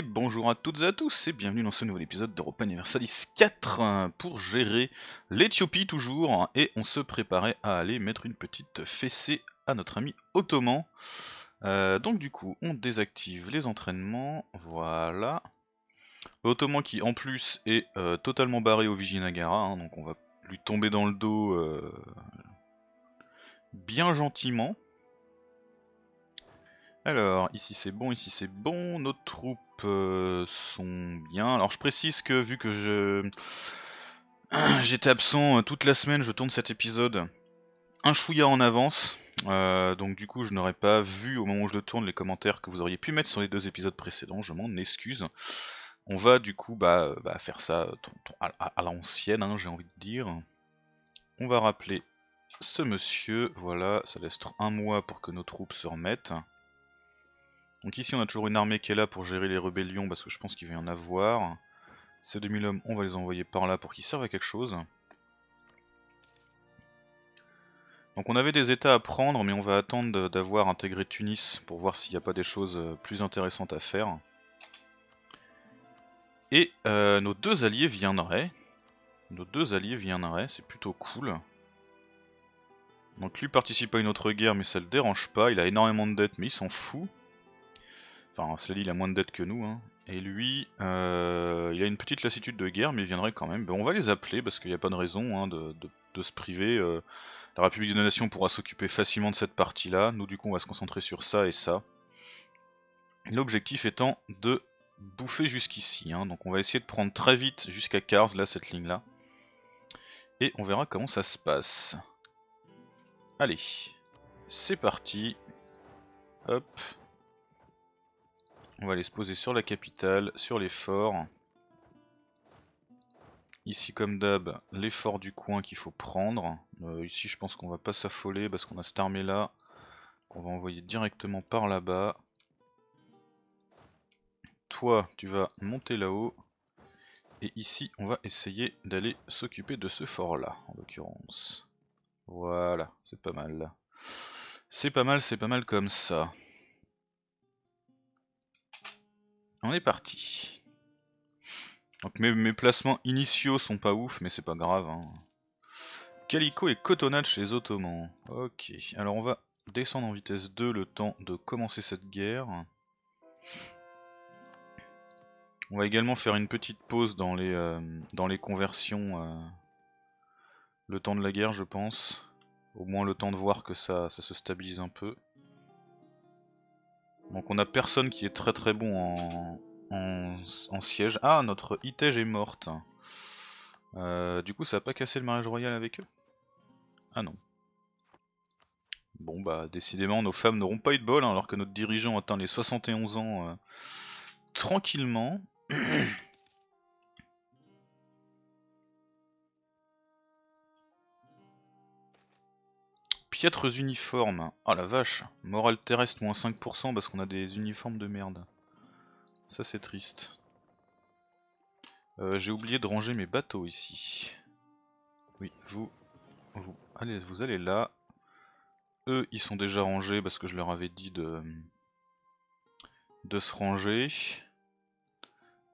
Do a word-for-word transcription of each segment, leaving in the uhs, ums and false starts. Et bonjour à toutes et à tous et bienvenue dans ce nouvel épisode d'Europa Universalis quatre pour gérer l'Ethiopie toujours. Et on se préparait à aller mettre une petite fessée à notre ami ottoman. Euh, donc du coup on désactive les entraînements, voilà. L'ottoman qui en plus est euh, totalement barré au Vijayanagara, hein, donc on va lui tomber dans le dos euh, bien gentiment. Alors, ici c'est bon, ici c'est bon, nos troupes euh, sont bien. Alors je précise que vu que je j'étais absent toute la semaine, je tourne cet épisode un chouïa en avance. Euh, donc du coup je n'aurais pas vu au moment où je le tourne les commentaires que vous auriez pu mettre sur les deux épisodes précédents, je m'en excuse. On va du coup bah, bah, faire ça à, à, à l'ancienne, hein, j'ai envie de dire. On va rappeler ce monsieur, voilà, ça laisse un mois pour que nos troupes se remettent. Donc ici on a toujours une armée qui est là pour gérer les rébellions parce que je pense qu'il va y en avoir. Ces deux mille hommes on va les envoyer par là pour qu'ils servent à quelque chose. Donc on avait des états à prendre mais on va attendre d'avoir intégré Tunis pour voir s'il n'y a pas des choses plus intéressantes à faire. Et euh, nos deux alliés viendraient. Nos deux alliés viendraient, c'est plutôt cool. Donc lui participe à une autre guerre mais ça le dérange pas, il a énormément de dettes mais il s'en fout. Enfin, cela dit, il a moins de dettes que nous, hein. Et lui, euh, il a une petite lassitude de guerre, mais il viendrait quand même. Ben, on va les appeler, parce qu'il n'y a pas de raison hein, de, de, de se priver. Euh, la République des deux Nations pourra s'occuper facilement de cette partie-là. Nous, du coup, on va se concentrer sur ça et ça. L'objectif étant de bouffer jusqu'ici. Hein. Donc on va essayer de prendre très vite jusqu'à Kars, là, cette ligne-là. Et on verra comment ça se passe. Allez, c'est parti. Hop. On va aller se poser sur la capitale, sur les forts. Ici comme d'hab, les forts du coin qu'il faut prendre. Euh, ici je pense qu'on va pas s'affoler parce qu'on a cette armée là, qu'on va envoyer directement par là-bas. Toi tu vas monter là-haut. Et ici on va essayer d'aller s'occuper de ce fort là, en l'occurrence. Voilà, c'est pas mal. C'est pas mal, c'est pas mal comme ça. On est parti. Donc mes, mes placements initiaux sont pas ouf, mais c'est pas grave. Hein. Calico et cotonnade chez les Ottomans. Ok, alors on va descendre en vitesse deux le temps de commencer cette guerre. On va également faire une petite pause dans les, euh, dans les conversions euh, le temps de la guerre je pense. Au moins le temps de voir que ça, ça se stabilise un peu. Donc on a personne qui est très très bon en, en, en siège. Ah, notre Itège est morte. Euh, du coup ça a pas cassé le mariage royal avec eux? Ah non. Bon bah décidément nos femmes n'auront pas eu de bol hein, alors que notre dirigeant atteint les soixante et onze ans euh, tranquillement. Piètres uniformes, ah la vache, morale terrestre moins cinq pour cent parce qu'on a des uniformes de merde. Ça c'est triste. Euh, J'ai oublié de ranger mes bateaux ici. Oui, vous, vous, allez, vous allez là. Eux ils sont déjà rangés parce que je leur avais dit de, de se ranger.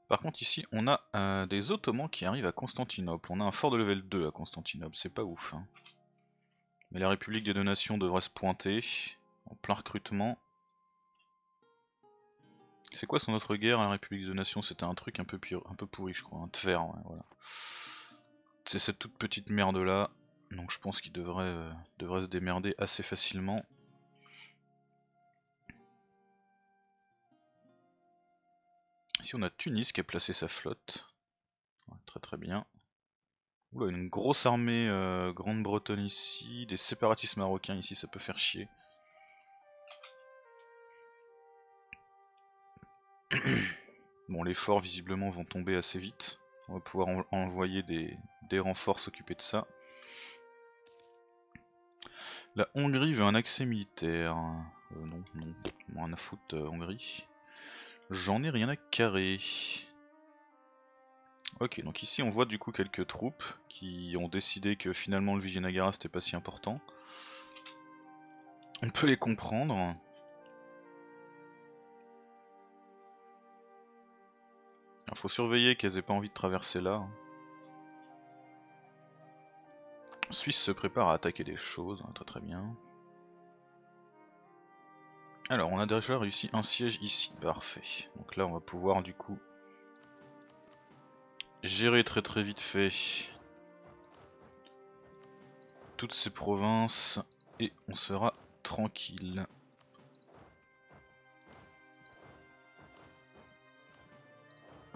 Par contre ici on a euh, des Ottomans qui arrivent à Constantinople. On a un fort de level deux à Constantinople, c'est pas ouf hein. Mais la République des deux Nations devrait se pointer, en plein recrutement. C'est quoi son autre guerre à la République des deux Nations? C'était un truc un peu, pire, un peu pourri je crois, un tver, ouais, voilà. C'est cette toute petite merde là, donc je pense qu'il devrait, euh, devrait se démerder assez facilement. Ici on a Tunis qui a placé sa flotte, ouais, très très bien. Oula, une grosse armée euh, Grande-Bretonne ici, des séparatistes marocains ici, ça peut faire chier. Bon, les forts visiblement vont tomber assez vite. On va pouvoir en envoyer des, des renforts s'occuper de ça. La Hongrie veut un accès militaire. Euh, non, non, on en a foutre euh, Hongrie. J'en ai rien à carrer. Ok, donc ici on voit du coup quelques troupes qui ont décidé que finalement le Vijayanagara c'était pas si important. On peut les comprendre. Faut surveiller qu'elles aient pas envie de traverser là. Suisse se prépare à attaquer des choses, très très bien. Alors on a déjà réussi un siège ici, parfait. Donc là on va pouvoir du coup gérer très très vite fait toutes ces provinces et on sera tranquille.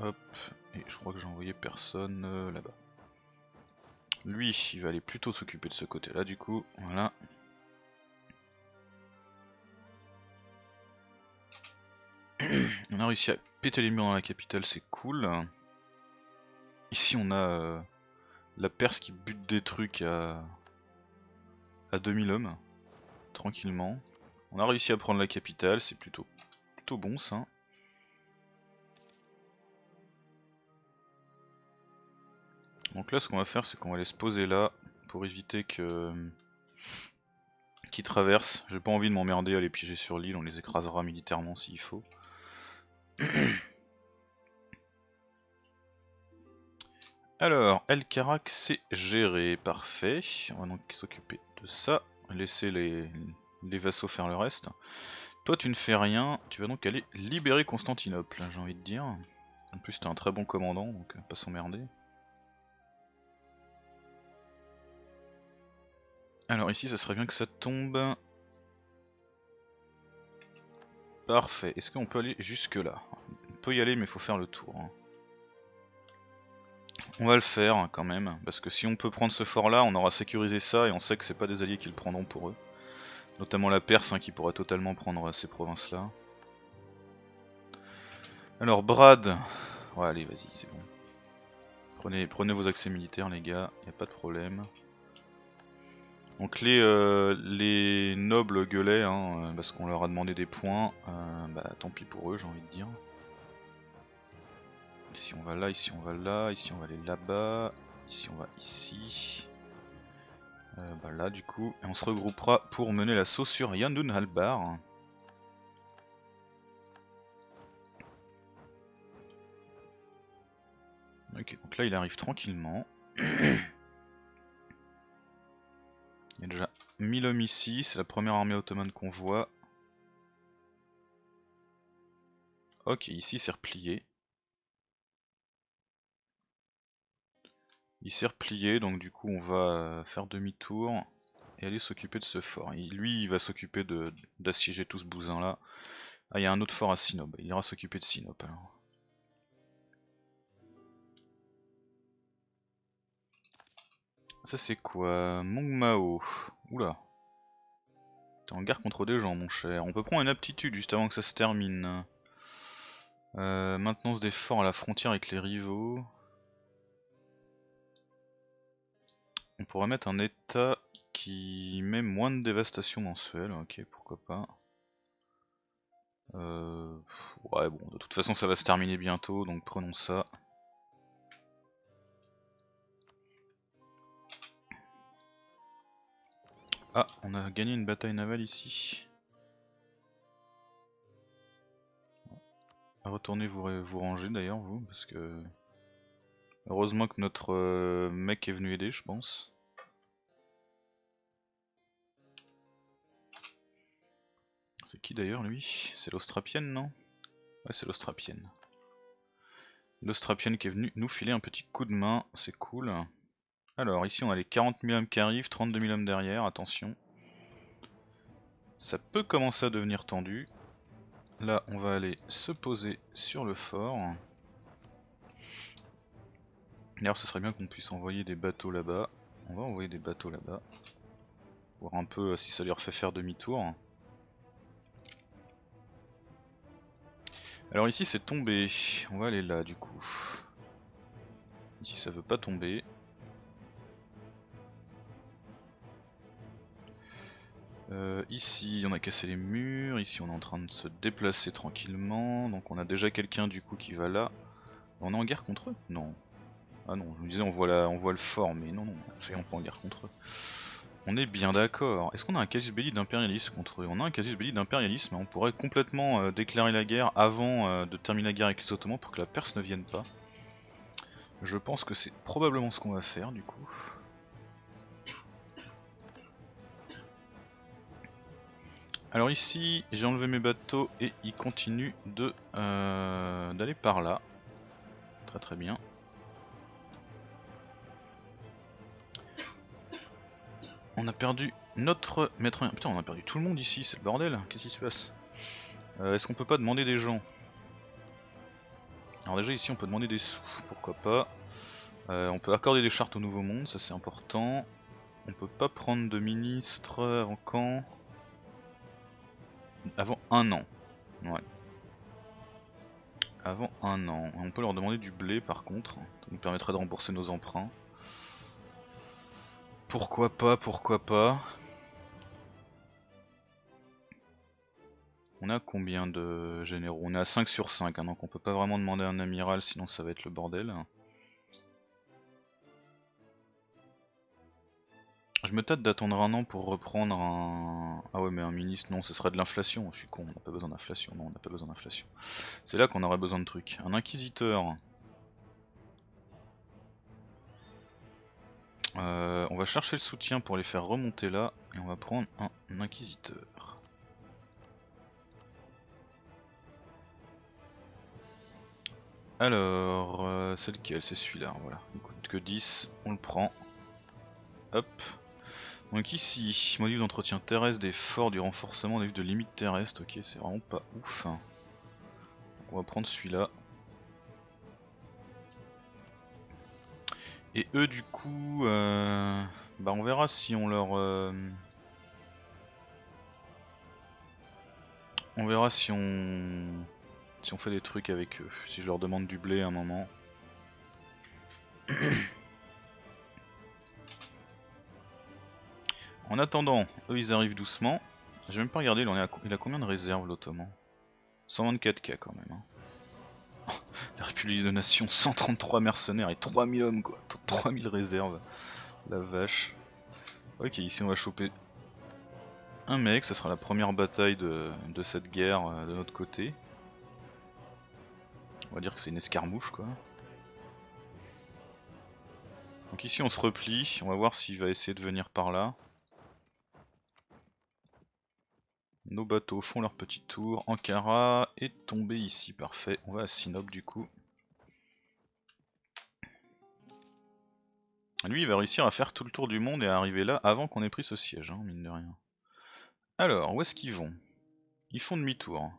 Hop, et je crois que j'ai envoyé personne euh, là-bas. Lui, il va aller plutôt s'occuper de ce côté-là du coup, voilà. On a réussi à péter les murs dans la capitale, c'est cool. Ici on a euh, la Perse qui bute des trucs à, à deux mille hommes, tranquillement. On a réussi à prendre la capitale, c'est plutôt, plutôt bon ça. Donc là ce qu'on va faire c'est qu'on va les se poser là pour éviter que qu'ils traversent. J'ai pas envie de m'emmerder à les piéger sur l'île, on les écrasera militairement s'il faut. Alors, El Karak c'est géré, parfait. On va donc s'occuper de ça, laisser les, les vassaux faire le reste. Toi tu ne fais rien, tu vas donc aller libérer Constantinople, j'ai envie de dire. En plus t'es un très bon commandant, donc pas s'emmerder. Alors ici ça serait bien que ça tombe. Parfait, est-ce qu'on peut aller jusque là? On peut y aller mais il faut faire le tour. On va le faire quand même, parce que si on peut prendre ce fort là, on aura sécurisé ça et on sait que c'est pas des alliés qui le prendront pour eux. Notamment la Perse hein, qui pourra totalement prendre ces provinces là. Alors Brad, ouais allez vas-y c'est bon. Prenez, prenez vos accès militaires les gars, y a pas de problème. Donc les, euh, les nobles gueulaient, hein, parce qu'on leur a demandé des points, euh, bah tant pis pour eux j'ai envie de dire. Ici on va là, ici on va là, ici on va aller là-bas, ici on va ici. Euh, bah là du coup, et on se regroupera pour mener l'assaut sur Yandun Halbar. Ok, donc là il arrive tranquillement. Il y a déjà mille hommes ici, c'est la première armée ottomane qu'on voit. Ok, ici il s'est replié. Il s'est replié, donc du coup on va faire demi-tour et aller s'occuper de ce fort. Et lui il va s'occuper d'assiéger tout ce bousin là. Ah, il y a un autre fort à Sinope, il ira s'occuper de Sinope alors. Ça c'est quoi? Mongmao. Oula. T'es en guerre contre des gens mon cher. On peut prendre une aptitude juste avant que ça se termine. Euh, maintenance des forts à la frontière avec les rivaux. On pourrait mettre un état qui met moins de dévastation mensuelle. Ok, pourquoi pas. Euh, ouais bon, de toute façon ça va se terminer bientôt, donc prenons ça. Ah, on a gagné une bataille navale ici. Retournez vous, vous ranger d'ailleurs, vous, parce que... Heureusement que notre euh, mec est venu aider, je pense. C'est qui d'ailleurs, lui? C'est l'Ostrapienne, non? Ouais, c'est l'Ostrapienne. L'Ostrapienne qui est venue nous filer un petit coup de main, c'est cool. Alors ici on a les quarante mille hommes qui arrivent, trente-deux mille hommes derrière, attention. Ça peut commencer à devenir tendu. Là on va aller se poser sur le fort. D'ailleurs ce serait bien qu'on puisse envoyer des bateaux là-bas. On va envoyer des bateaux là-bas. Voir un peu si ça leur fait faire demi-tour. Alors ici c'est tombé, on va aller là du coup. Ici ça veut pas tomber. Euh, ici on a cassé les murs, ici on est en train de se déplacer tranquillement, donc on a déjà quelqu'un du coup qui va là. On est en guerre contre eux? Non. Ah non, je me disais on voit, la, on voit le fort, mais non, non, on n'est pas en guerre contre eux. On est bien d'accord. Est-ce qu'on a un casus belli d'impérialisme contre eux? On a un casus belli d'impérialisme. On pourrait complètement euh, déclarer la guerre avant euh, de terminer la guerre avec les Ottomans pour que la Perse ne vienne pas. Je pense que c'est probablement ce qu'on va faire du coup. Alors ici, j'ai enlevé mes bateaux et ils continuent de euh, d'aller par là. Très très bien. On a perdu notre maître... Putain, on a perdu tout le monde ici, c'est le bordel. Qu'est-ce qui se passe? euh, Est-ce qu'on peut pas demander des gens? Alors déjà ici on peut demander des sous, pourquoi pas. euh, On peut accorder des chartes au Nouveau Monde, ça c'est important. On peut pas prendre de ministre avant quand? Avant un an. Ouais. Avant un an. On peut leur demander du blé par contre. Ça nous permettra de rembourser nos emprunts. Pourquoi pas, pourquoi pas. On a combien de généraux? On est à cinq sur cinq, hein, donc on peut pas vraiment demander un amiral sinon ça va être le bordel. Je me tâte d'attendre un an pour reprendre un... Ah ouais mais un ministre, non ce serait de l'inflation, je suis con, on n'a pas besoin d'inflation, non on n'a pas besoin d'inflation. C'est là qu'on aurait besoin de trucs. Un inquisiteur. Euh, on va chercher le soutien pour les faire remonter là et on va prendre un inquisiteur. Alors euh, c'est lequel? C'est celui-là, voilà. Il coûte que dix, on le prend. Hop. Donc ici, module d'entretien terrestre des forts, du renforcement des vues de limite terrestre, ok c'est vraiment pas ouf. Donc on va prendre celui-là. Et eux du coup, euh, bah on verra si on leur, euh, on verra si on, si on fait des trucs avec eux, si je leur demande du blé à un moment. En attendant, eux ils arrivent doucement. J'ai même pas regardé, il, en est à, il a combien de réserves l'Ottoman? cent vingt-quatre mille quand même. Hein. La République des deux Nations, cent trente-trois mercenaires et trois mille hommes quoi, trois mille réserves, la vache. Ok, ici on va choper un mec, ça sera la première bataille de, de cette guerre euh, de notre côté. On va dire que c'est une escarmouche quoi. Donc ici on se replie, on va voir s'il va essayer de venir par là. Nos bateaux font leur petit tour. Ankara est tombé ici, parfait. On va à Sinope du coup. Lui il va réussir à faire tout le tour du monde et à arriver là avant qu'on ait pris ce siège, hein, mine de rien. Alors, où est-ce qu'ils vont? Ils font demi-tour.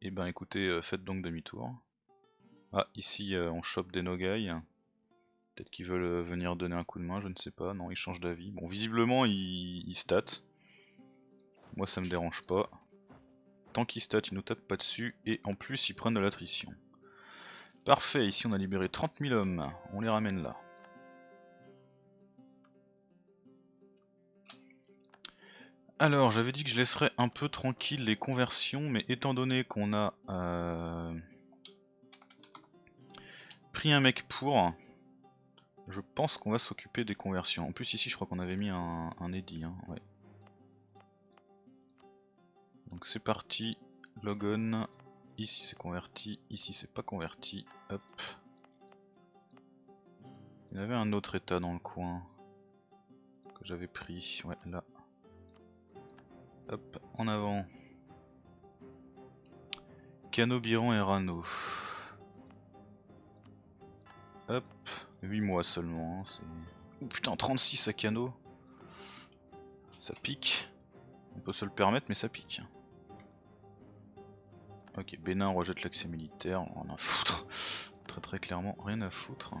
Eh ben écoutez, euh, faites donc demi-tour. Ah, ici euh, on chope des Nogai. Peut-être qu'ils veulent euh, venir donner un coup de main, je ne sais pas. Non, ils changent d'avis. Bon, visiblement ils, ils statent. Moi ça me dérange pas. Tant qu'ils statent, ils nous tapent pas dessus et en plus ils prennent de l'attrition. Parfait, ici on a libéré trente mille hommes, on les ramène là. Alors j'avais dit que je laisserais un peu tranquille les conversions, mais étant donné qu'on a euh, pris un mec pour, je pense qu'on va s'occuper des conversions. En plus ici je crois qu'on avait mis un, un édit, hein, ouais. Donc c'est parti, log on, ici c'est converti, ici c'est pas converti, hop. Il y avait un autre état dans le coin que j'avais pris, ouais là. Hop, en avant. Cano, Biran et Rano. Hop, huit mois seulement, hein, c'est... Ouh putain, trente-six à Cano. Ça pique, on peut se le permettre mais ça pique. Ok, Bénin rejette l'accès militaire, on en a à foutre. Très très clairement, rien à foutre.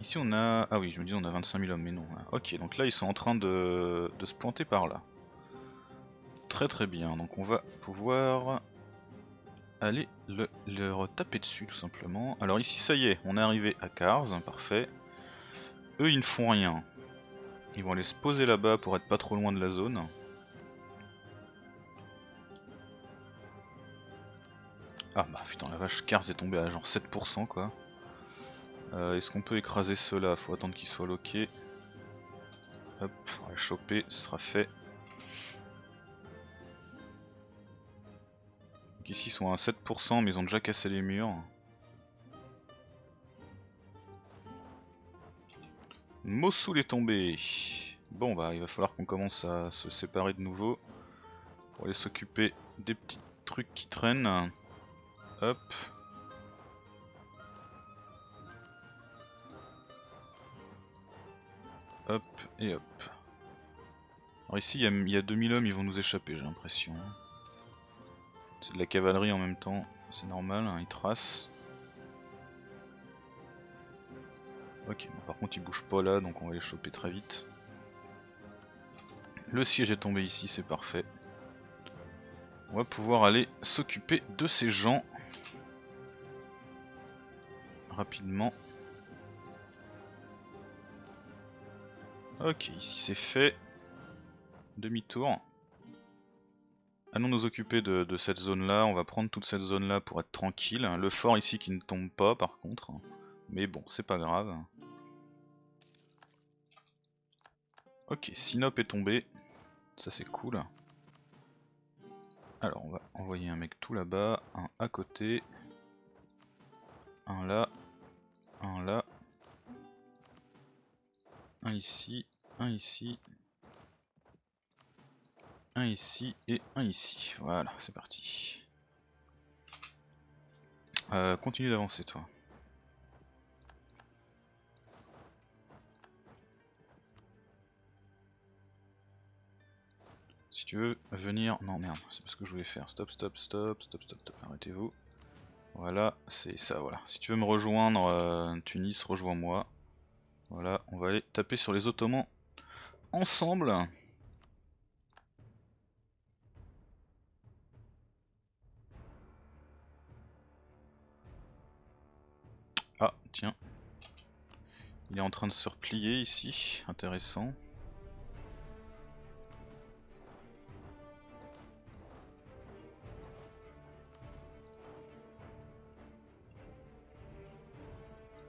Ici on a... Ah oui, je me dis on a vingt-cinq mille hommes, mais non. Ok, donc là ils sont en train de, de se pointer par là. Très très bien, donc on va pouvoir aller le, leur taper dessus tout simplement. Alors ici ça y est, on est arrivé à Kars, parfait. Eux ils ne font rien. Ils vont aller se poser là-bas pour être pas trop loin de la zone. Ah bah putain la vache, Kars est tombé à genre sept pour cent quoi. Euh, Est-ce qu'on peut écraser ceux-là? Faut attendre qu'ils soient loqués. Hop, on va les choper, ce sera fait. Donc ici ils sont à sept pour cent mais ils ont déjà cassé les murs. Mossoul est tombé. Bon bah il va falloir qu'on commence à se séparer de nouveau. Pour aller s'occuper des petits trucs qui traînent. Hop. Hop et hop. Alors ici il y, y a deux mille hommes, ils vont nous échapper j'ai l'impression. C'est de la cavalerie en même temps, c'est normal, hein, ils tracent. Ok, bon, par contre ils bougent pas là, donc on va les choper très vite. Le siège est tombé ici, c'est parfait. On va pouvoir aller s'occuper de ces gens rapidement. Ok, ici c'est fait. Demi-tour. Allons nous occuper de, de cette zone-là. On va prendre toute cette zone-là pour être tranquille. Le fort ici qui ne tombe pas par contre. Mais bon, c'est pas grave. Ok, Sinope est tombé. Ça c'est cool. Alors on va envoyer un mec tout là-bas. Un à côté. Un là. Un là. Un ici, un ici, un ici et un ici. Voilà, c'est parti. Euh, continue d'avancer toi. Si tu veux venir... Non merde, c'est pas ce que je voulais faire. Stop, stop, stop, stop, stop, stop. Arrêtez-vous. Voilà, c'est ça, voilà. Si tu veux me rejoindre, euh, Tunis, rejoins-moi. Voilà, on va aller taper sur les Ottomans ensemble. Ah, tiens. Il est en train de se replier ici, intéressant.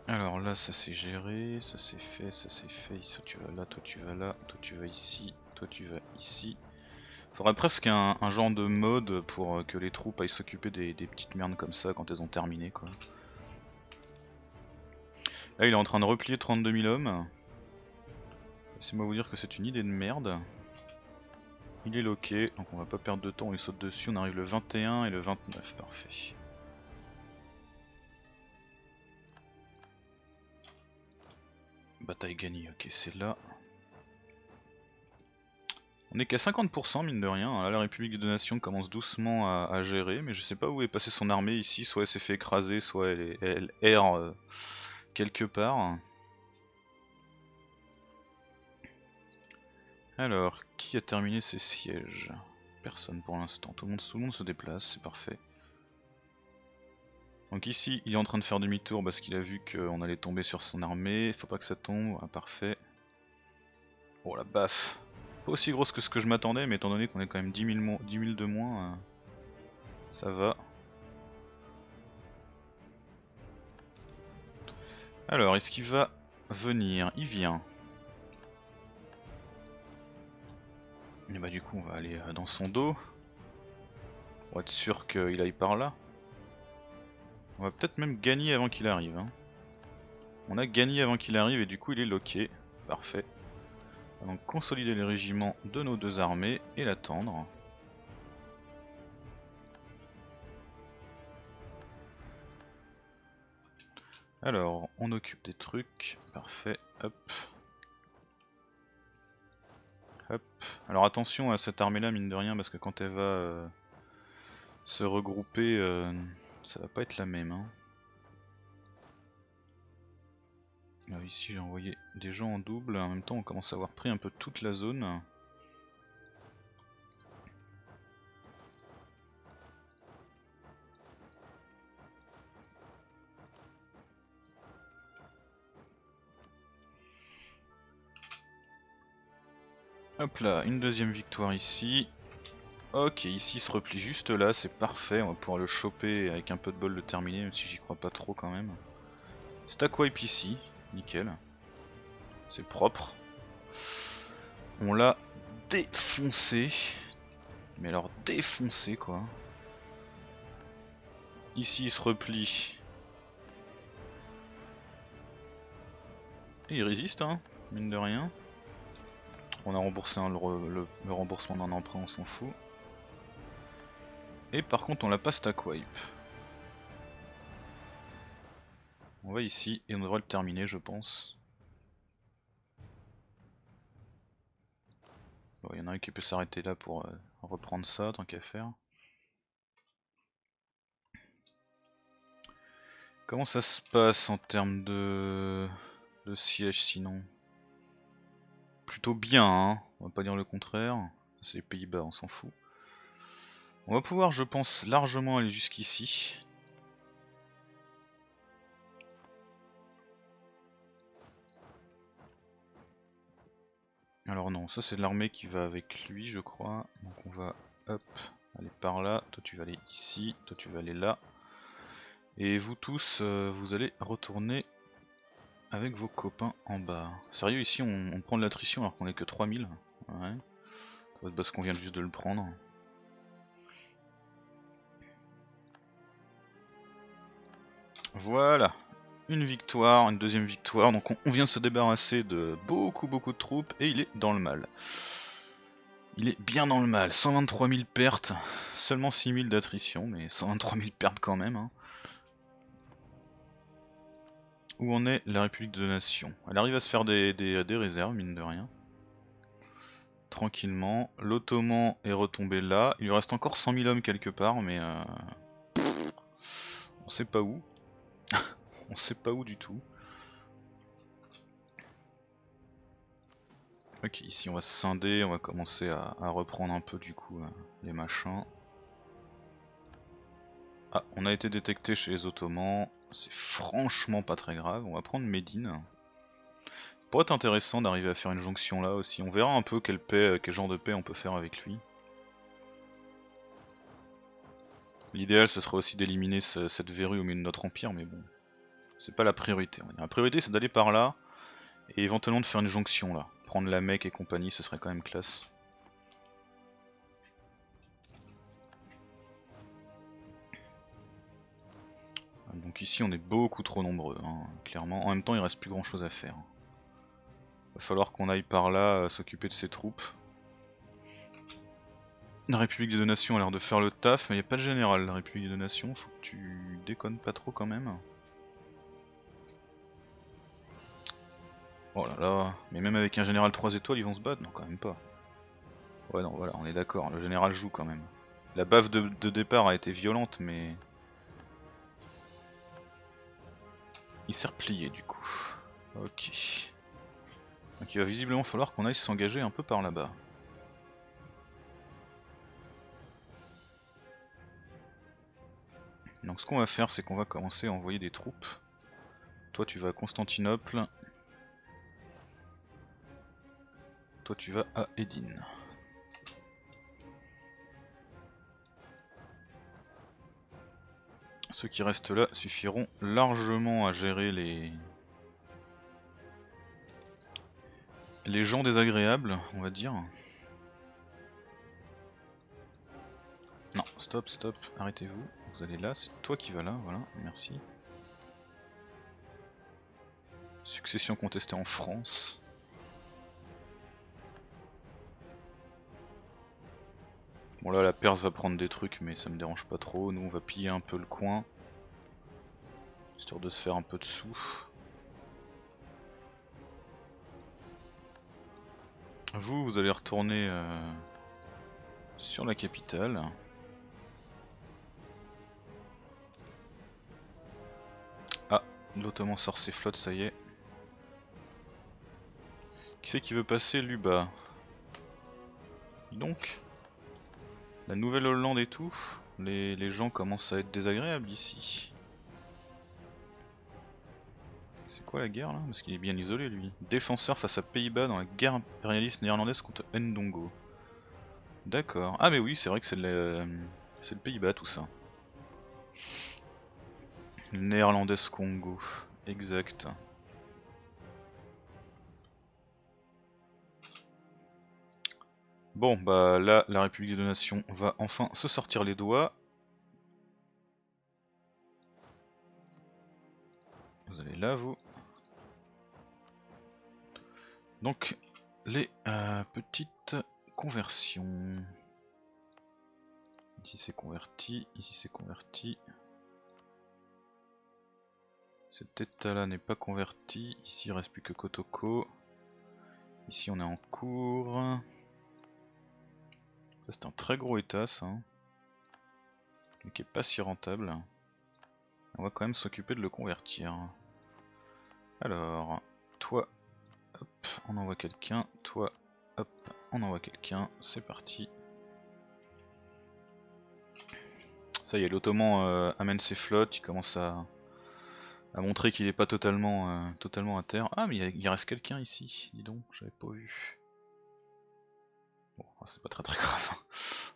Alors là ça c'est géré, ça c'est fait, ça c'est fait, ici tu vas là, toi tu vas là, toi tu vas ici, toi tu vas ici. Faudrait presque un, un genre de mode pour que les troupes aillent s'occuper des, des petites merdes comme ça quand elles ont terminé quoi. Là il est en train de replier trente-deux mille hommes. Laissez-moi vous dire que c'est une idée de merde. Il est loqué, donc on va pas perdre de temps, on lui saute dessus, on arrive le vingt et un et le vingt-neuf, parfait. Bataille gagnée, ok c'est là. On est qu'à cinquante pour cent mine de rien, là la République des deux Nations commence doucement à, à gérer, mais je sais pas où est passée son armée ici, soit elle s'est fait écraser, soit elle, est, elle erre euh, quelque part. Alors, qui a terminé ses sièges? Personne pour l'instant, tout, tout le monde se déplace, c'est parfait. Donc ici il est en train de faire demi-tour parce qu'il a vu qu'on allait tomber sur son armée, faut pas que ça tombe, ah, parfait. Oh la baffe, pas aussi grosse que ce que je m'attendais mais étant donné qu'on est quand même dix mille de moins, euh, ça va. Alors est-ce qu'il va venir? Il vient. Et bah du coup on va aller dans son dos, pour être sûr qu'il aille par là. On va peut-être même gagner avant qu'il arrive. Hein. On a gagné avant qu'il arrive et du coup il est loqué. Parfait. On va donc consolider les régiments de nos deux armées et l'attendre. Alors, on occupe des trucs. Parfait. Hop. Hop. Alors attention à cette armée-là, mine de rien, parce que quand elle va euh, se regrouper... Euh, ça va pas être la même hein. Alors ici j'ai envoyé des gens en double, en même temps on commence à avoir pris un peu toute la zone. Hop là, une deuxième victoire ici. Ok, ici il se replie juste là, c'est parfait, on va pouvoir le choper avec un peu de bol le terminer, même si j'y crois pas trop quand même. Stack wipe ici, nickel. C'est propre. On l'a défoncé. Mais alors défoncé quoi. Ici il se replie. Et il résiste hein, mine de rien. On a remboursé hein, le, le, le remboursement d'un emprunt, on s'en fout. Et par contre on l'a pas stack wipe. On va ici et on devrait le terminer je pense. Bon, y en a un qui peut s'arrêter là pour euh, reprendre ça tant qu'à faire. Comment ça se passe en termes de, de siège sinon? Plutôt bien hein, on va pas dire le contraire. C'est les Pays-Bas, on s'en fout. On va pouvoir je pense largement aller jusqu'ici. Alors non, ça c'est de l'armée qui va avec lui je crois. Donc on va hop aller par là, toi tu vas aller ici, toi tu vas aller là. Et vous tous euh, vous allez retourner avec vos copains en bas. Sérieux ici on, on prend de l'attrition alors qu'on est que trois mille. Ouais. Parce qu'on vient juste de le prendre. Voilà. Une victoire, une deuxième victoire, donc on, on vient se débarrasser de beaucoup beaucoup de troupes et il est dans le mal. Il est bien dans le mal, cent vingt-trois mille pertes, seulement six mille d'attrition, mais cent vingt-trois mille pertes quand même. Hein. Où en est la République des deux Nations? Elle arrive à se faire des, des, des réserves, mine de rien. Tranquillement, l'Ottoman est retombé là, il lui reste encore cent mille hommes quelque part, mais euh... on sait pas où. On sait pas où du tout. Ok, ici on va se scinder, on va commencer à, à reprendre un peu du coup euh, les machins. Ah, on a été détecté chez les Ottomans, c'est franchement pas très grave, on va prendre Médine. Ça pourrait être intéressant d'arriver à faire une jonction là aussi, on verra un peu quelle paix, quel genre de paix on peut faire avec lui. L'idéal ce serait aussi d'éliminer ce, cette verrue au milieu de notre empire, mais bon. C'est pas la priorité. La priorité c'est d'aller par là et éventuellement de faire une jonction là. Prendre la Mecque et compagnie, ce serait quand même classe. Donc ici on est beaucoup trop nombreux, hein, clairement. En même temps il reste plus grand chose à faire. Va falloir qu'on aille par là euh, s'occuper de ces troupes. La République des deux Nations a l'air de faire le taf, mais il n'y a pas de général la République des deux Nations, faut que tu déconnes pas trop quand même. Oh là là, mais même avec un général trois étoiles ils vont se battre? Non quand même pas. Ouais non voilà, on est d'accord, le général joue quand même. La baffe de, de départ a été violente mais... il s'est replié du coup. Ok. Donc il va visiblement falloir qu'on aille s'engager un peu par là-bas. Donc ce qu'on va faire c'est qu'on va commencer à envoyer des troupes. Toi tu vas à Constantinople. Toi tu vas à Edirne. Ceux qui restent là suffiront largement à gérer les les gens désagréables, on va dire. Non, stop, stop, arrêtez-vous. Vous allez là, c'est toi qui vas là, voilà, merci. Succession contestée en France. Bon là la Perse va prendre des trucs mais ça me dérange pas trop, nous on va piller un peu le coin. Histoire de se faire un peu de sous. Vous, vous allez retourner euh, sur la capitale. Ah, l'Ottoman sort ses flottes, ça y est. Qui c'est qui veut passer Luba? Donc la Nouvelle-Hollande et tout, les, les gens commencent à être désagréables ici. C'est quoi la guerre là? Parce qu'il est bien isolé lui. Défenseur face à Pays-Bas dans la guerre impérialiste néerlandaise contre Ndongo. D'accord. Ah mais oui, c'est vrai que c'est le, c'est le Pays-Bas tout ça. Néerlandaise Congo, exact. Bon bah là, la République des deux Nations va enfin se sortir les doigts. Vous allez là vous. Donc les euh, petites conversions. Ici c'est converti, ici c'est converti. Cet état là n'est pas converti, ici il reste plus que Kotoko. Ici on est en cours. Ça c'est un très gros état ça. Donc il n'est pas si rentable. On va quand même s'occuper de le convertir. Alors, toi, hop, on envoie quelqu'un, toi, hop, on envoie quelqu'un, c'est parti. Ça y est, l'Ottoman euh, amène ses flottes, il commence à, à montrer qu'il n'est pas totalement, euh, totalement à terre. Ah mais il, il reste quelqu'un ici, dis donc, j'avais pas vu. Bon, c'est pas très très grave,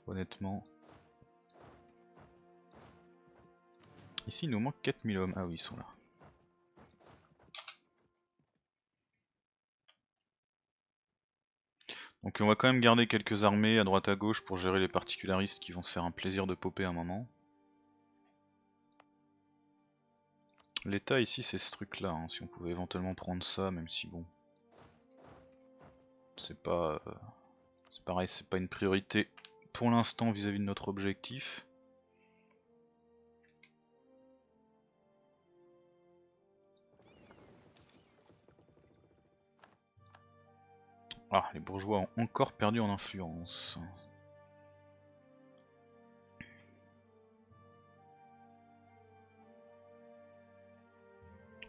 honnêtement. Ici il nous manque quatre mille hommes, ah oui ils sont là. Donc on va quand même garder quelques armées à droite à gauche pour gérer les particularistes qui vont se faire un plaisir de popper à un moment. L'état ici c'est ce truc là, hein, si on pouvait éventuellement prendre ça, même si bon... C'est pas... Euh, c'est pareil, c'est pas une priorité pour l'instant vis-à-vis de notre objectif. Ah, les bourgeois ont encore perdu en influence.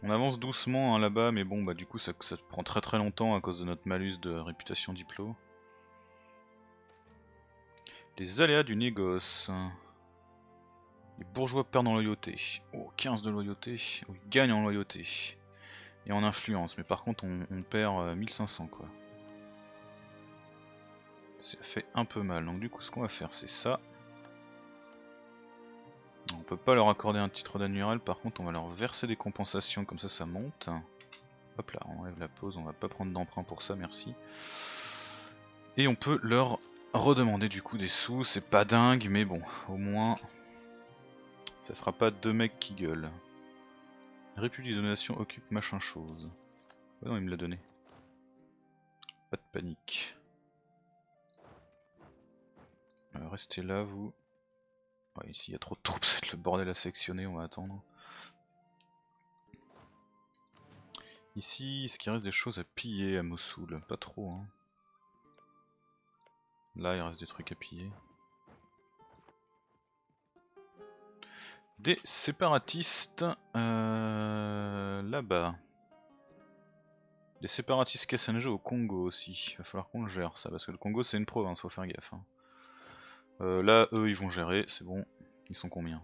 On avance doucement hein, là-bas, mais bon, bah du coup ça, ça prend très très longtemps à cause de notre malus de réputation diplo. Les aléas du négoce. Les bourgeois perdent en loyauté. Oh, quinze de loyauté. Oh, ils gagnent en loyauté. Et en influence, mais par contre on, on perd euh, mille cinq cents quoi. Ça fait un peu mal, donc du coup ce qu'on va faire c'est ça. On peut pas leur accorder un titre d'amiral, par contre on va leur verser des compensations, comme ça ça monte. Hop là, on enlève la pause, on va pas prendre d'emprunt pour ça, merci. Et on peut leur redemander du coup des sous, c'est pas dingue, mais bon, au moins ça fera pas deux mecs qui gueulent. République des deux Nations occupe machin chose. Ah non, il me l'a donné. Pas de panique. Restez là vous. Ouais, ici il y a trop de troupes, c'est le bordel à sectionner, on va attendre. Ici, est-ce qu'il reste des choses à piller à Mossoul? Pas trop hein. Là il reste des trucs à piller. Des séparatistes euh, là-bas. Des séparatistes Kassanjo au Congo aussi. Il va falloir qu'on le gère ça, parce que le Congo c'est une province, faut faire gaffe. Hein. Euh, là, eux, ils vont gérer, c'est bon. Ils sont combien?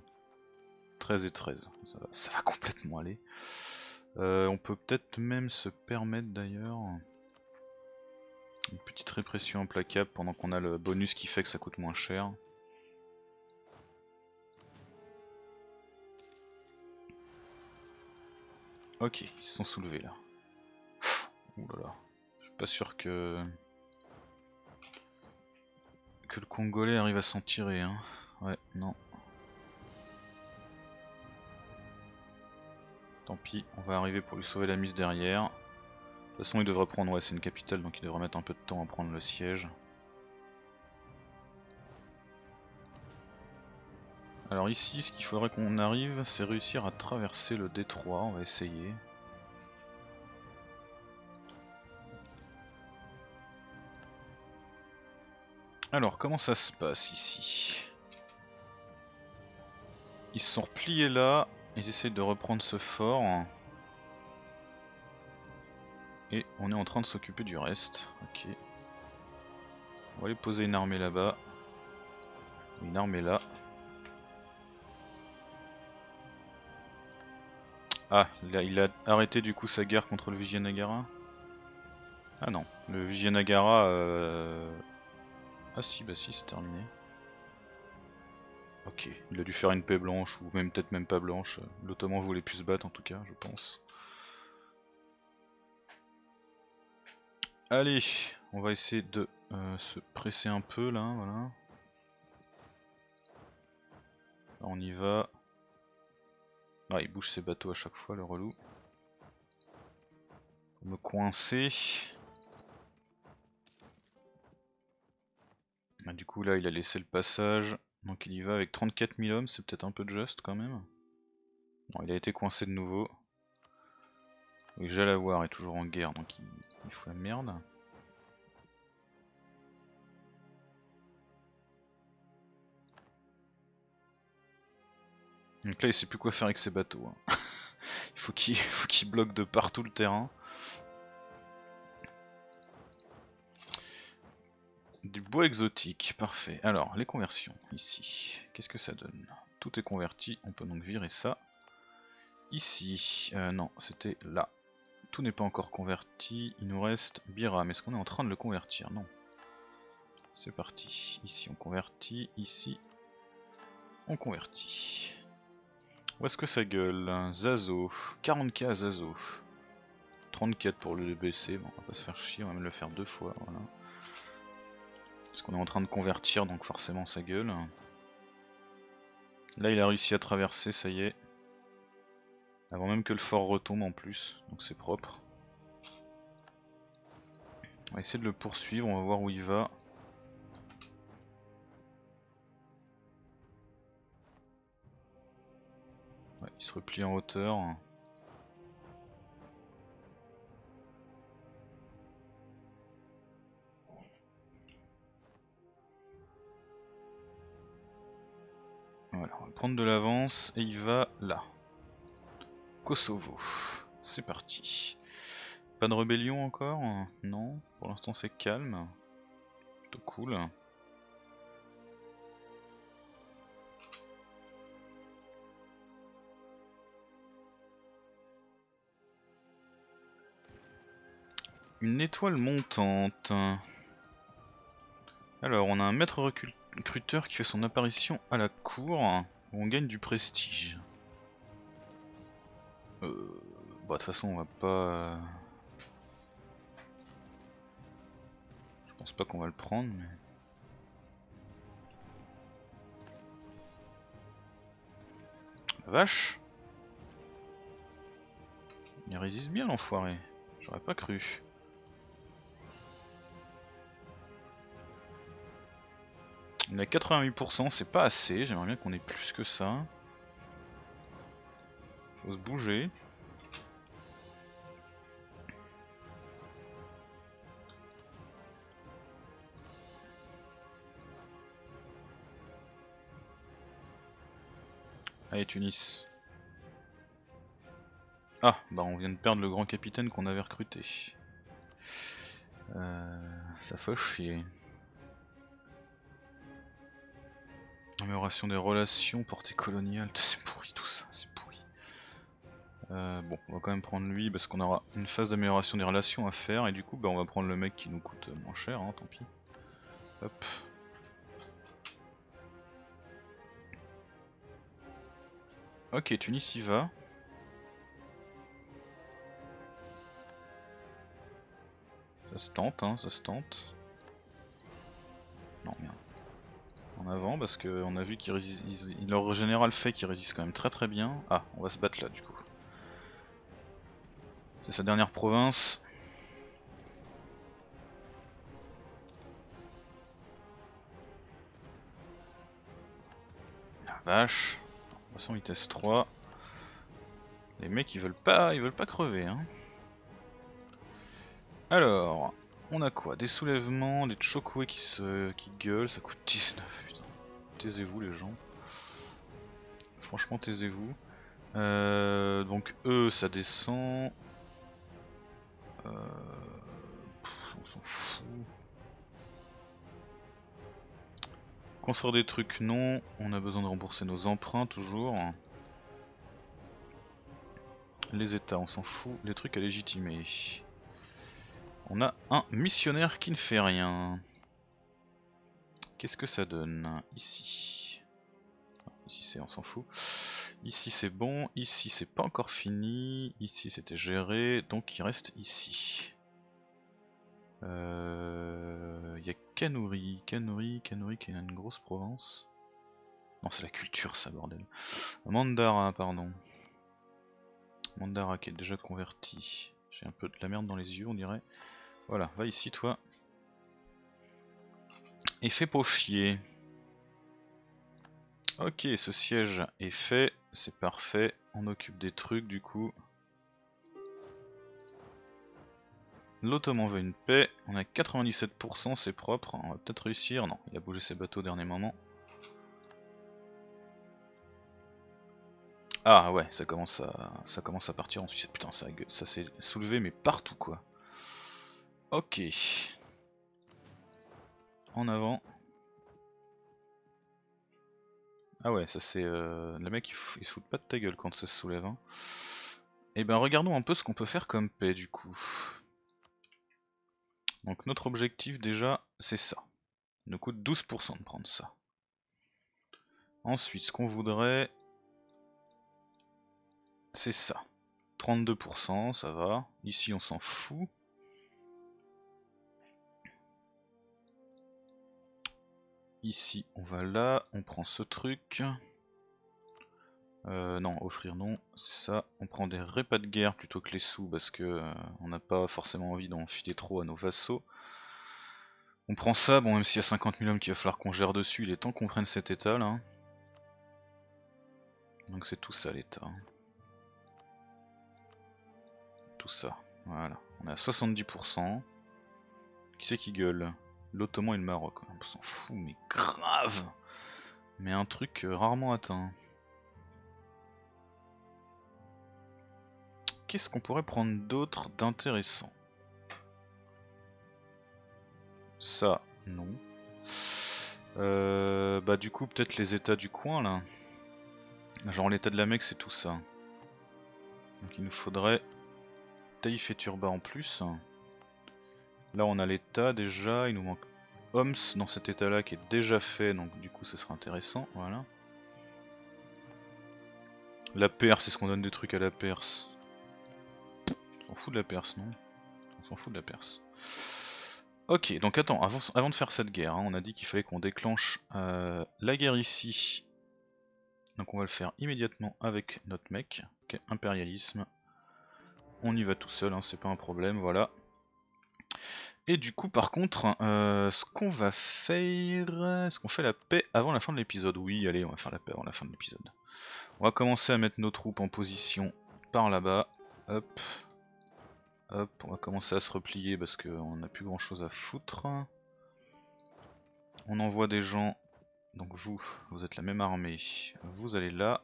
treize et treize. Ça va, ça va complètement aller. Euh, on peut peut-être même se permettre d'ailleurs une petite répression implacable pendant qu'on a le bonus qui fait que ça coûte moins cher. Ok, ils se sont soulevés là. Ouh là là, je suis pas sûr que... que le Congolais arrive à s'en tirer hein. Ouais non. Tant pis, on va arriver pour lui sauver la mise derrière. De toute façon il devrait prendre, ouais c'est une capitale donc il devrait mettre un peu de temps à prendre le siège. Alors ici ce qu'il faudrait qu'on arrive c'est réussir à traverser le détroit, on va essayer. Alors comment ça se passe ici? Ils se sont repliés là, ils essayent de reprendre ce fort. Et on est en train de s'occuper du reste. Ok. On va aller poser une armée là-bas. Une armée là. Ah, il a, il a arrêté du coup sa guerre contre le Vijayanagara. Ah non, le Vijayanagara... Euh... Ah si, bah si, c'est terminé. Ok, il a dû faire une paix blanche, ou même peut-être même pas blanche. L'Ottoman voulait plus se battre en tout cas, je pense. Allez, on va essayer de euh, se presser un peu là, voilà. Là, on y va. Ah, il bouge ses bateaux à chaque fois, le relou. Pour me coincer. Ah, du coup là il a laissé le passage, donc il y va avec trente-quatre mille hommes, c'est peut-être un peu juste quand même. Non, il a été coincé de nouveau. Oui, Jalawar est toujours en guerre, donc il, il fout la merde. Donc là il sait plus quoi faire avec ses bateaux, hein. Il faut qu'il faut qu'il bloque de partout le terrain. Du bois exotique, parfait. Alors, les conversions, ici, qu'est-ce que ça donne? Tout est converti, on peut donc virer ça. Ici, euh, non, c'était là. Tout n'est pas encore converti, il nous reste Biram. Est-ce qu'on est en train de le convertir? Non. C'est parti. Ici, on convertit, ici, on convertit. Où est-ce que ça gueule? Zazo, quarante mille à Zazo. trente-quatre pour le B C, bon, on va pas se faire chier, on va même le faire deux fois, voilà. Parce qu'on est en train de convertir, donc forcément ça gueule. Là il a réussi à traverser, ça y est. Avant même que le fort retombe en plus, donc c'est propre. On va essayer de le poursuivre, on va voir où il va. Ouais, il se replie en hauteur. Voilà, on va prendre de l'avance et il va là. Kosovo, c'est parti. Pas de rébellion encore? Non, pour l'instant c'est calme. Plutôt cool. Une étoile montante. Alors, on a un maître recul. Recruteur qui fait son apparition à la cour, où on gagne du prestige. Euh, bah de toute façon on va pas... Je pense pas qu'on va le prendre, mais... La vache! Il résiste bien l'enfoiré, j'aurais pas cru. On est à quatre-vingt-huit pour cent, c'est pas assez, j'aimerais bien qu'on ait plus que ça. Faut se bouger. Allez Tunis. Ah, bah on vient de perdre le grand capitaine qu'on avait recruté. Euh, ça fait chier. Amélioration des relations, portée coloniale, c'est pourri tout ça, c'est pourri. Euh, bon, on va quand même prendre lui parce qu'on aura une phase d'amélioration des relations à faire et du coup bah, on va prendre le mec qui nous coûte moins cher, hein, tant pis. Hop. Ok, Tunis y va. Ça se tente, hein, ça se tente. Non, merde. En avant parce qu'on a vu qu'il résiste, il, leur général fait qu'il résiste quand même très très bien. Ah, on va se battre là du coup. C'est sa dernière province. La vache. On passe en vitesse trois. Les mecs ils veulent pas, ils veulent pas crever, hein. Alors. On a quoi? Des soulèvements, des Chokwe qui se qui gueulent, ça coûte dix-neuf, putain. Taisez-vous les gens. Franchement taisez-vous. Euh, donc eux ça descend. Euh, pff, on s'en fout. Construire des trucs non, on a besoin de rembourser nos emprunts toujours. Les états on s'en fout, les trucs à légitimer. On a un missionnaire qui ne fait rien. Qu'est-ce que ça donne ici? Ici c'est, on s'en fout. Ici c'est bon, ici c'est pas encore fini, ici c'était géré, donc il reste ici. Il euh, y a Kanuri, Kanuri, Kanuri qui a une grosse province. Non, c'est la culture ça, bordel. Mandara, pardon. Mandara qui est déjà converti. J'ai un peu de la merde dans les yeux, on dirait. Voilà, va ici toi. Et fais pour chier. Ok, ce siège est fait, c'est parfait, on occupe des trucs du coup. L'Ottoman veut une paix, on a quatre-vingt-dix-sept pour cent, c'est propre, on va peut-être réussir. Non, il a bougé ses bateaux au dernier moment. Ah ouais, ça commence à, ça commence à partir en Suisse. Putain, ça, ça s'est soulevé mais partout quoi. Ok. En avant. Ah ouais, ça c'est... Euh... Le mec il, il se fout pas de ta gueule quand ça se soulève. Hein. Et ben regardons un peu ce qu'on peut faire comme paix du coup. Donc notre objectif déjà c'est ça. Il nous coûte douze pour cent de prendre ça. Ensuite ce qu'on voudrait... C'est ça. trente-deux pour cent ça va. Ici on s'en fout. Ici on va là, on prend ce truc. Euh, non, offrir non, ça. On prend des repas de guerre plutôt que les sous parce que euh, on n'a pas forcément envie d'en filer trop à nos vassaux. On prend ça, bon même s'il y a cinquante mille hommes qu'il va falloir qu'on gère dessus, il est temps qu'on prenne cet état là. Donc c'est tout ça l'état. Tout ça, voilà. On est à soixante-dix pour cent. Qui c'est qui gueule? L'Ottoman et le Maroc, on s'en fout, mais grave! Mais un truc rarement atteint. Qu'est-ce qu'on pourrait prendre d'autre d'intéressant? Ça, non. Euh, bah du coup, peut-être les états du coin, là. Genre l'état de la Mecque, c'est tout ça. Donc il nous faudrait Taïf et Turba en plus. Là on a l'état déjà, il nous manque Homs dans cet état là qui est déjà fait, donc du coup ce sera intéressant, voilà. La Perse, est-ce qu'on donne des trucs à la Perse? On s'en fout de la Perse, non? On s'en fout de la Perse. Ok, donc attends, avant, avant de faire cette guerre, hein, on a dit qu'il fallait qu'on déclenche euh, la guerre ici. Donc on va le faire immédiatement avec notre mec, okay, impérialisme. On y va tout seul, hein, c'est pas un problème, voilà. Et du coup par contre, euh, ce qu'on va faire, est-ce qu'on fait la paix avant la fin de l'épisode? Oui, allez, on va faire la paix avant la fin de l'épisode. On va commencer à mettre nos troupes en position par là-bas, hop, hop, on va commencer à se replier parce qu'on n'a plus grand chose à foutre. On envoie des gens, donc vous, vous êtes la même armée, vous allez là,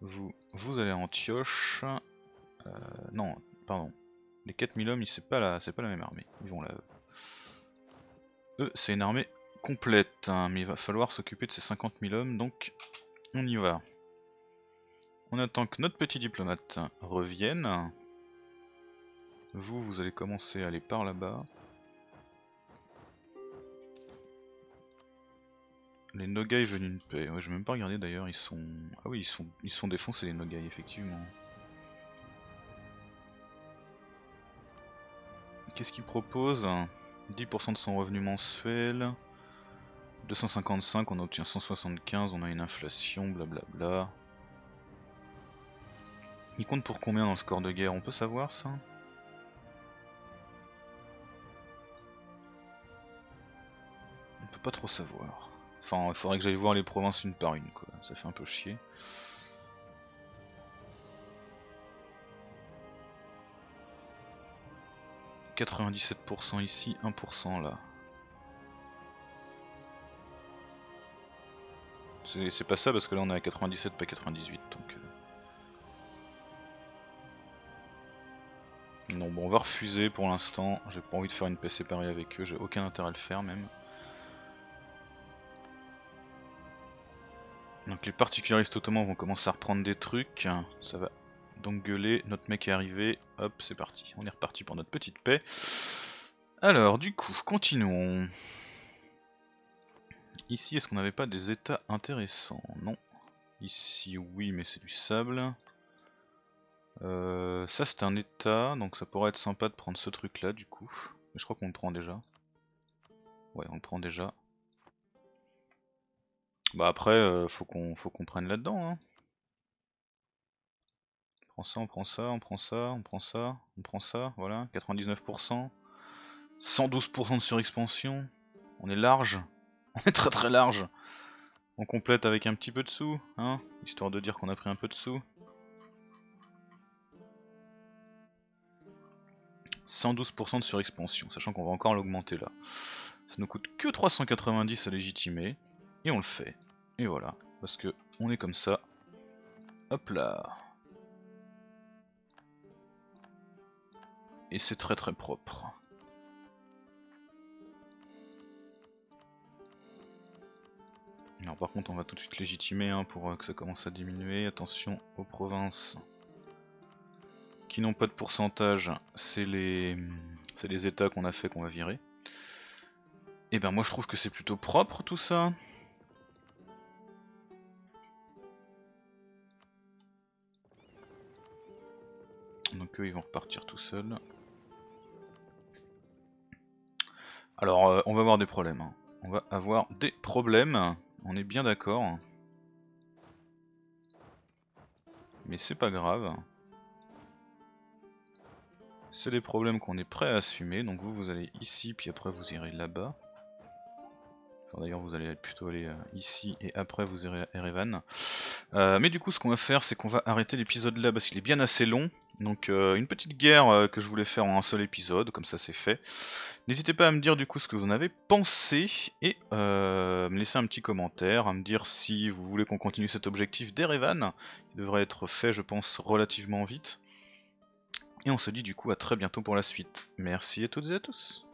vous, vous allez à Antioche, euh, non, pardon. Les quatre mille hommes, c'est pas, la, pas la même armée. Ils vont là. Eux, eux c'est une armée complète, hein, mais il va falloir s'occuper de ces cinquante mille hommes, donc on y va. On attend que notre petit diplomate revienne. Vous, vous allez commencer à aller par là-bas. Les Nogai veulent une paix. Ouais, je vais même pas regarder d'ailleurs, ils sont... Ah oui, ils sont, ils sont défoncés les Nogai, effectivement. Qu'est-ce qu'il propose? dix pour cent de son revenu mensuel, deux cent cinquante-cinq, on obtient cent soixante-quinze, on a une inflation, blablabla. Il compte pour combien dans le score de guerre? On peut savoir ça? On peut pas trop savoir. Enfin, il faudrait que j'aille voir les provinces une par une, quoi. Ça fait un peu chier. quatre-vingt-dix-sept pour cent ici, un pour cent là. C'est pas ça parce que là on est à quatre-vingt-dix-sept pas quatre-vingt-dix-huit donc... Non bon on va refuser pour l'instant, j'ai pas envie de faire une paix séparée avec eux, j'ai aucun intérêt à le faire même. Donc les particularistes ottomans vont commencer à reprendre des trucs, ça va... Donc gueuler, notre mec est arrivé, hop c'est parti, on est reparti pour notre petite paix. Alors du coup, continuons. Ici, est-ce qu'on n'avait pas des états intéressants? Non. Ici, oui, mais c'est du sable. Euh, ça, c'est un état, donc ça pourrait être sympa de prendre ce truc-là, du coup. Mais je crois qu'on le prend déjà. Ouais, on le prend déjà. Bah après, euh, faut qu'on faut qu'on prenne là-dedans, hein. On prend ça, on prend ça, on prend ça, on prend ça, on prend ça, voilà, quatre-vingt-dix-neuf pour cent. cent douze pour cent de surexpansion. On est large. On est très très large. On complète avec un petit peu de sous, hein, histoire de dire qu'on a pris un peu de sous. cent douze pour cent de surexpansion, sachant qu'on va encore l'augmenter là. Ça nous coûte que trois cent quatre-vingt-dix à légitimer. Et on le fait. Et voilà. Parce que on est comme ça. Hop là. Et c'est très très propre. Alors par contre on va tout de suite légitimer hein, pour euh, que ça commence à diminuer. Attention aux provinces qui n'ont pas de pourcentage, c'est les c'est les états qu'on a fait qu'on va virer. Et ben moi je trouve que c'est plutôt propre tout ça. Donc eux ils vont repartir tout seuls. Alors euh, on va avoir des problèmes. Hein. On va avoir des problèmes. On est bien d'accord. Mais c'est pas grave. C'est des problèmes qu'on est prêt à assumer. Donc vous, vous allez ici, puis après vous irez là-bas. Enfin, d'ailleurs vous allez plutôt aller euh, ici, et après vous irez à Erevan. Euh, mais du coup ce qu'on va faire, c'est qu'on va arrêter l'épisode là, parce qu'il est bien assez long. Donc euh, une petite guerre euh, que je voulais faire en un seul épisode, comme ça c'est fait. N'hésitez pas à me dire du coup ce que vous en avez pensé, et euh, me laisser un petit commentaire, à me dire si vous voulez qu'on continue cet objectif d'Erevan, qui devrait être fait je pense relativement vite. Et on se dit du coup à très bientôt pour la suite. Merci à toutes et à tous.